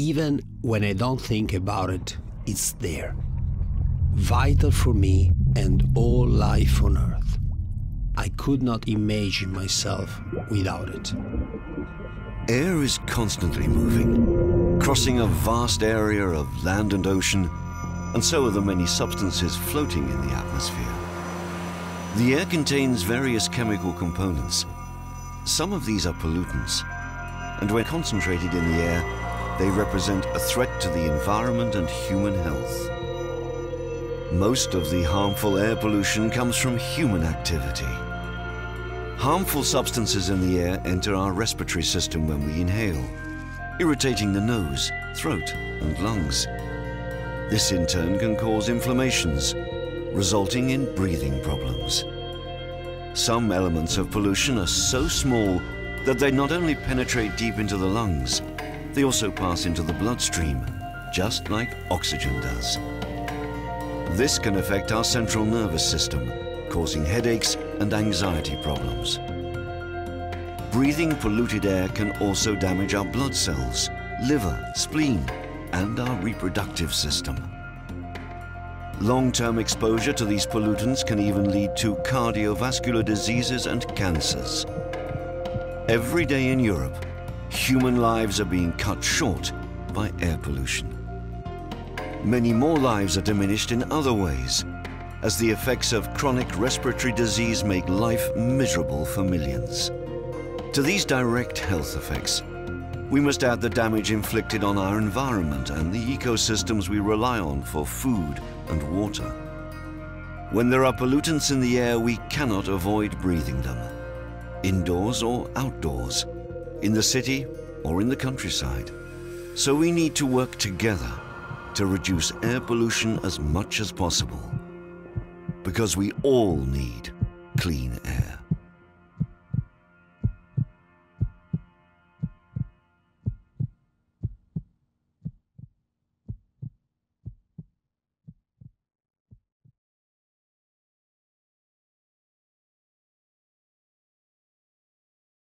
Even when I don't think about it, it's there. Vital for me and all life on Earth. I could not imagine myself without it. Air is constantly moving, crossing a vast area of land and ocean, and so are the many substances floating in the atmosphere. The air contains various chemical components. Some of these are pollutants, and when concentrated in the air, they represent a threat to the environment and human health. Most of the harmful air pollution comes from human activity. Harmful substances in the air enter our respiratory system when we inhale, irritating the nose, throat, and lungs. This in turn can cause inflammations, resulting in breathing problems. Some elements of pollution are so small that they not only penetrate deep into the lungs, they also pass into the bloodstream, just like oxygen does. This can affect our central nervous system, causing headaches and anxiety problems. Breathing polluted air can also damage our blood cells, liver, spleen, and our reproductive system. Long-term exposure to these pollutants can even lead to cardiovascular diseases and cancers. Every day in Europe, human lives are being cut short by air pollution. Many more lives are diminished in other ways, as the effects of chronic respiratory disease make life miserable for millions. To these direct health effects, we must add the damage inflicted on our environment and the ecosystems we rely on for food and water. When there are pollutants in the air, we cannot avoid breathing them, indoors or outdoors, in the city or in the countryside. So we need to work together to reduce air pollution as much as possible, because we all need clean air.